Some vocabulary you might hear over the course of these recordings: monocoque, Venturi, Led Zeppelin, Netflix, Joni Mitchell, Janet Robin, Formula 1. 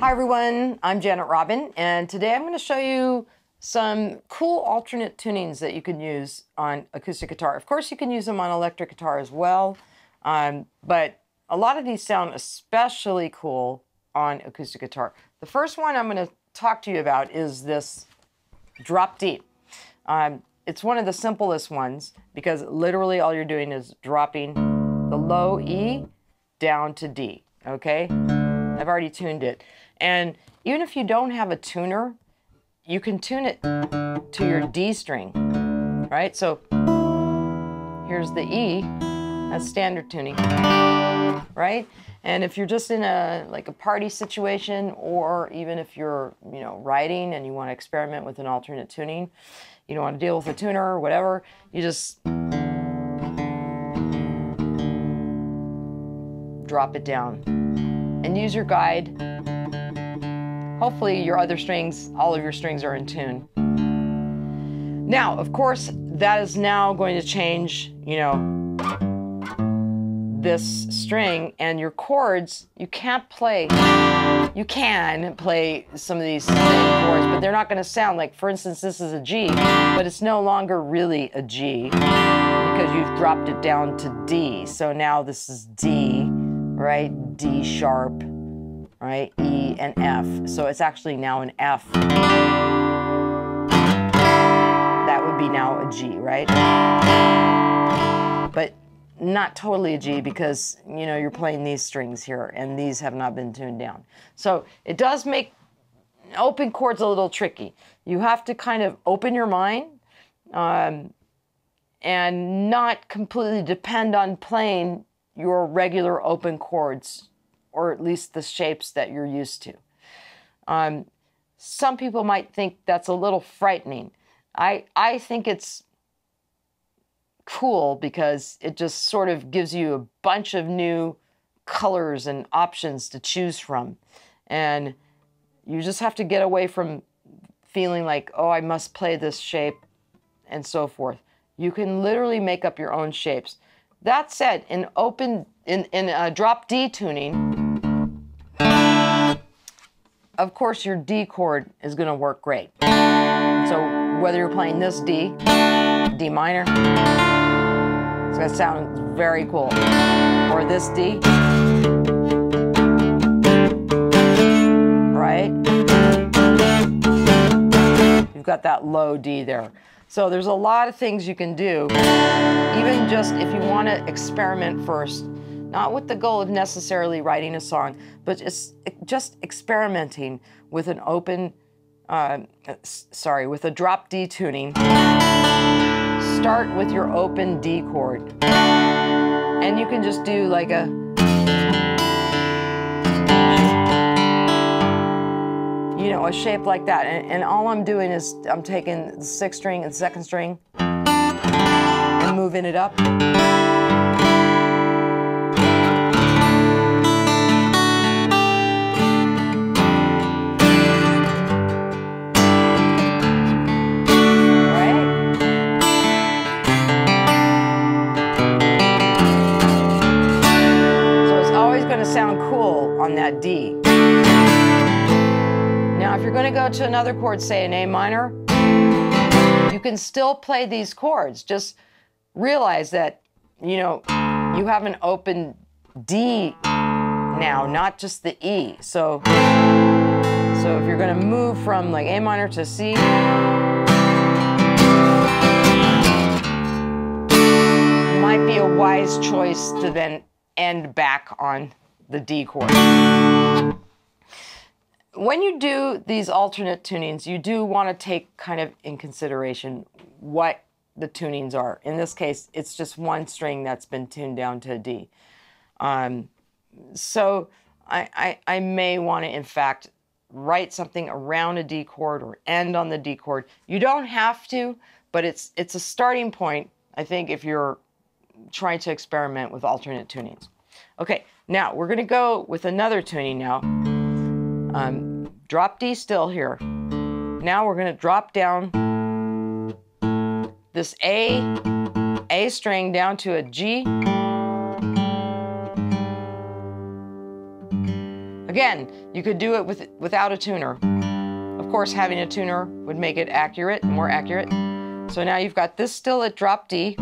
Hi everyone, I'm Janet Robin, and today I'm going to show you some cool alternate tunings that you can use on acoustic guitar. Of course, you can use them on electric guitar as well, but a lot of these sound especially cool on acoustic guitar. The first one I'm going to talk to you about is this drop D. It's one of the simplest ones because literally all you're doing is dropping the low E down to D, okay? I've already tuned it. And even if you don't have a tuner, you can tune it to your D string, right? So here's the E, that's standard tuning, right? And if you're just in a party situation, or even if you're, writing and you want to experiment with an alternate tuning, you don't want to deal with a tuner or whatever, you just drop it down and use your guide. Hopefully your other strings, all of your strings are in tune. Now, of course, that is now going to change, this string and your chords. You can play some of these same chords, but they're not going to sound like, for instance, this is a G, but it's no longer really a G because you've dropped it down to D. So now this is D, right? D sharp, right? E and F. So it's actually now an F. That would be now a G, right? But not totally a G because, you're playing these strings here and these have not been tuned down. So it does make open chords a little tricky. You have to kind of open your mind and not completely depend on playing your regular open chords, or at least the shapes that you're used to. Some people might think that's a little frightening. I think it's cool because it just sort of gives you a bunch of new colors and options to choose from. And you just have to get away from feeling like, oh, I must play this shape and so forth. You can literally make up your own shapes. That said, in drop D tuning, of course your D chord is going to work great. So whether you're playing this D, D minor, it's going to sound very cool, or this D, right? You've got that low D there. So there's a lot of things you can do, even just if you want to experiment first, not with the goal of necessarily writing a song, but just experimenting with an with a drop D tuning. Start with your open D chord. And you can just do like a, a shape like that, and all I'm doing is I'm taking the sixth string and second string and moving it up, right? So it's always going to sound cool on that D. Now, if you're going to go to another chord, say an A minor, you can still play these chords. Just realize that, you have an open D now, not just the E. So if you're going to move from like A minor to C, it might be a wise choice to then end back on the D chord. When you do these alternate tunings, you do want to take kind of in consideration what the tunings are. In this case, it's just one string that's been tuned down to a D. So I may want to, in fact, write something around a D chord or end on the D chord. You don't have to, but it's a starting point, I think, if you're trying to experiment with alternate tunings. Okay, now we're going to go with another tuning now. Drop D still here. Now we're going to drop down this A string down to a G. Again, you could do it without a tuner. Of course, having a tuner would make it accurate, more accurate. So now you've got this still at drop D.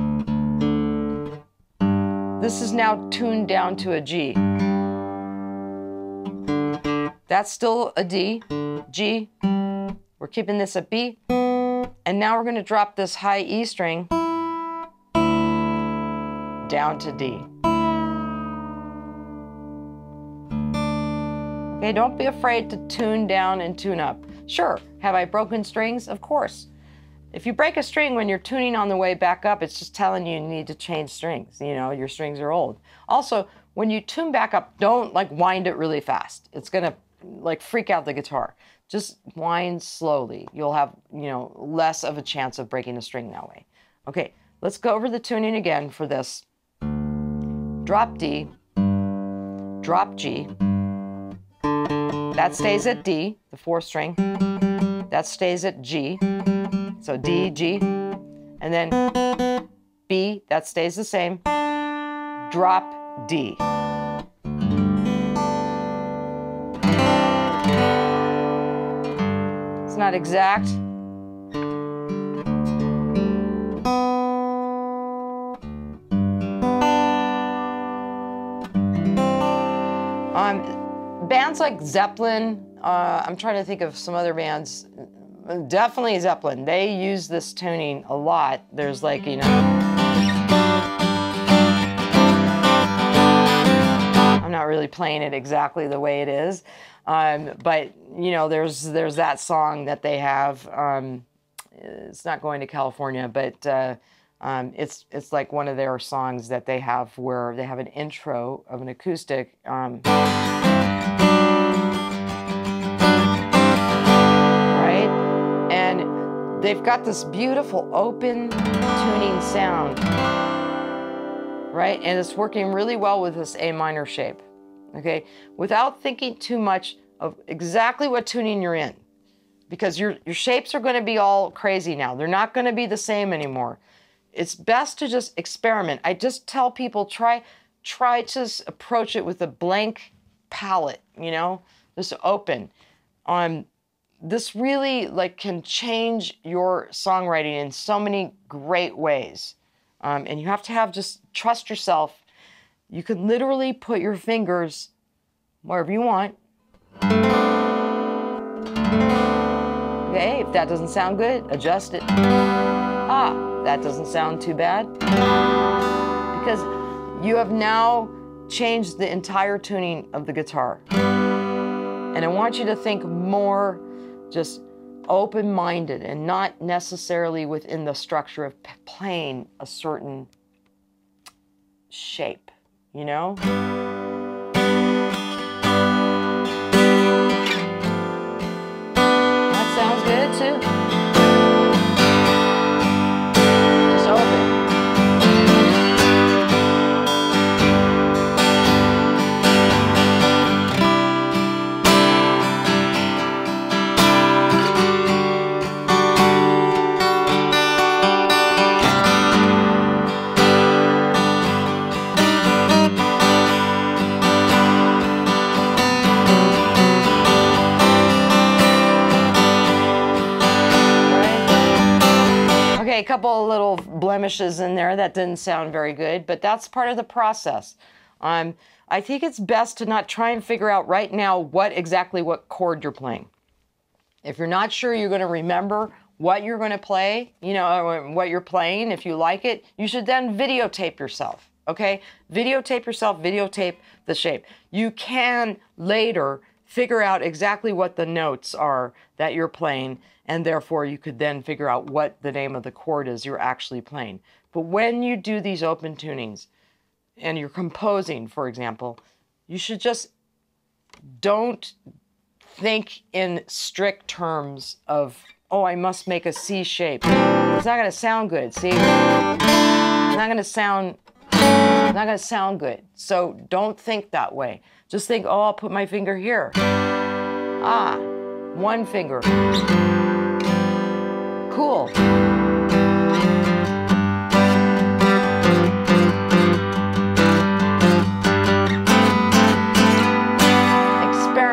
This is now tuned down to a G. That's still a D, G. We're keeping this at B. And now we're going to drop this high E string down to D. Okay, don't be afraid to tune down and tune up. Sure, have I broken strings? Of course. If you break a string when you're tuning on the way back up, it's just telling you need to change strings. You know, your strings are old. Also, when you tune back up, don't like wind it really fast. It's gonna like freak out the guitar. Just wind slowly. You'll have, you know, less of a chance of breaking a string that way. Okay, let's go over the tuning again for this. Drop D, drop G. That stays at D, the fourth string. That stays at G. So D, G, and then B, that stays the same, drop D. It's not exact. Bands like Zeppelin, I'm trying to think of some other bands. Definitely Zeppelin. They use this tuning a lot. There's like, you know, I'm not really playing it exactly the way it is, but you know, there's that song that they have. It's not going to California, but it's like one of their songs that they have where they have an intro of an acoustic. They've got this beautiful open tuning sound, right? And it's working really well with this A minor shape, okay? Without thinking too much of exactly what tuning you're in, because your shapes are gonna be all crazy now. They're not gonna be the same anymore. It's best to just experiment. I just tell people, try to approach it with a blank palette, you know? Just open. This really like can change your songwriting in so many great ways. And you have to just trust yourself. You can literally put your fingers wherever you want. Okay, if that doesn't sound good, adjust it. Ah, that doesn't sound too bad. Because you have now changed the entire tuning of the guitar. And I want you to think more just open-minded and not necessarily within the structure of playing a certain shape, you know? That sounds good too. Just open. A couple of little blemishes in there that didn't sound very good, but that's part of the process. I think it's best to not try and figure out right now exactly what chord you're playing. If you're not sure you're going to remember what you're going to play, you know, what you're playing, if you like it, you should then videotape yourself, okay? Videotape yourself, videotape the shape. You can later figure out exactly what the notes are that you're playing, and therefore you could then figure out what the name of the chord is you're actually playing. But when you do these open tunings and you're composing, for example, you should just don't think in strict terms of, oh, I must make a C shape. It's not gonna sound good, see? It's not gonna sound good. So don't think that way. Just think, oh, I'll put my finger here. Ah, one finger. Cool. Experiment.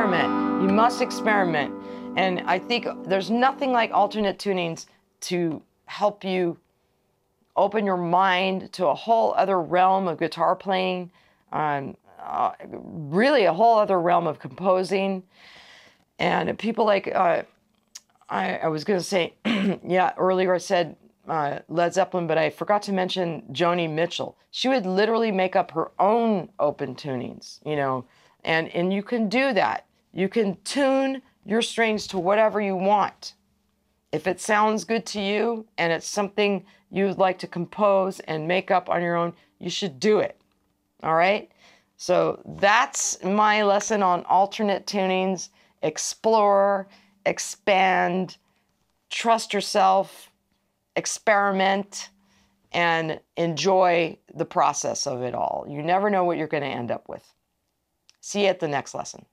must experiment. And I think there's nothing like alternate tunings to help you open your mind to a whole other realm of guitar playing, really a whole other realm of composing. And people like, I was going to say, yeah, earlier I said Led Zeppelin, but I forgot to mention Joni Mitchell. She would literally make up her own open tunings, you know, and you can do that. You can tune your strings to whatever you want. If it sounds good to you and it's something you'd like to compose and make up on your own, you should do it. All right? So that's my lesson on alternate tunings. Explore, expand, trust yourself, experiment, and enjoy the process of it all. You never know what you're going to end up with. See you at the next lesson.